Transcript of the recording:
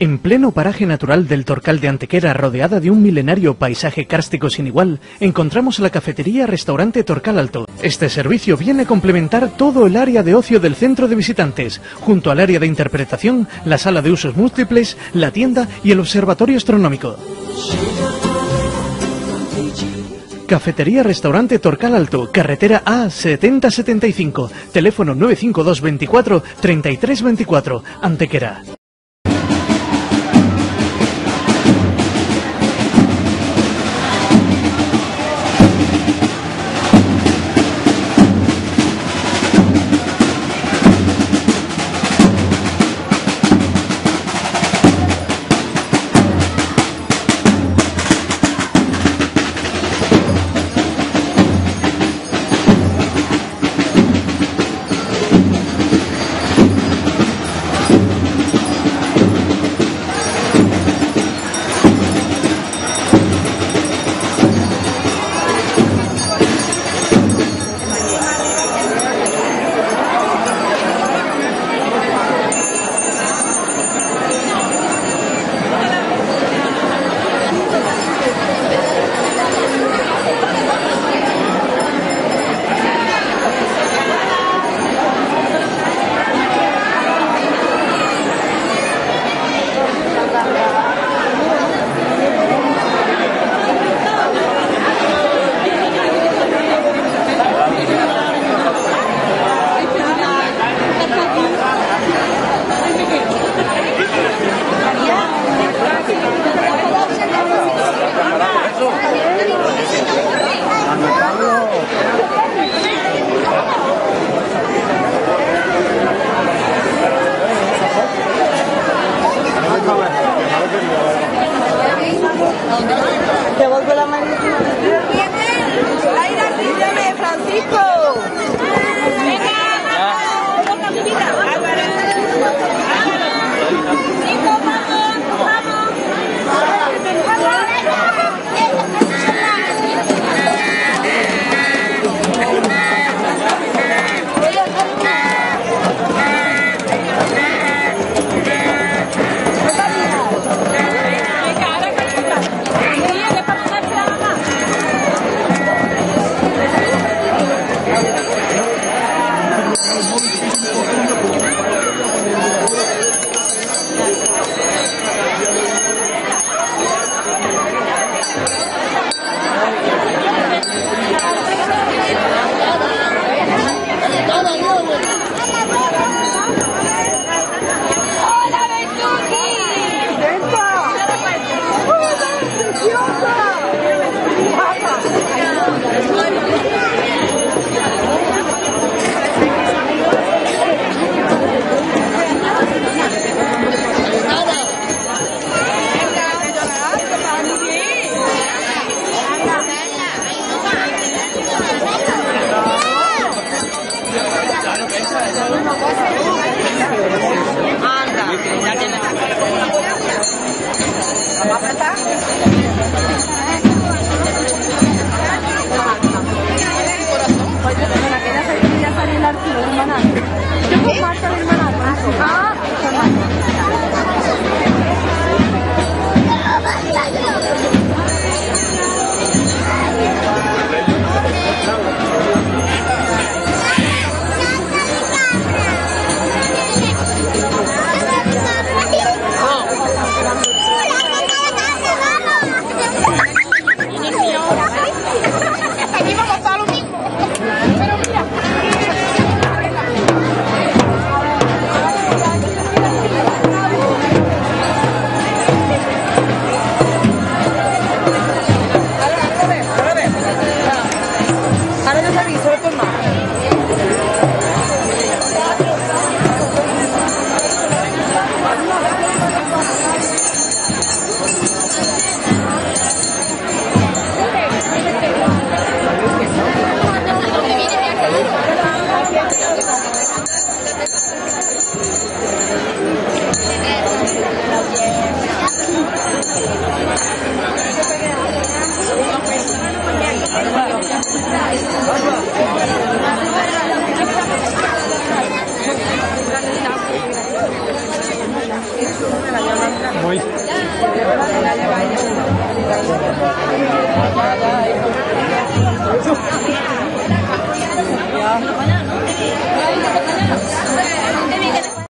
En pleno paraje natural del Torcal de Antequera, rodeada de un milenario paisaje kárstico sin igual, encontramos la cafetería-restaurante Torcal Alto. Este servicio viene a complementar todo el área de ocio del centro de visitantes, junto al área de interpretación, la sala de usos múltiples, la tienda y el observatorio astronómico. Cafetería-restaurante Torcal Alto, carretera A7075, teléfono 952 24 33 24, Antequera.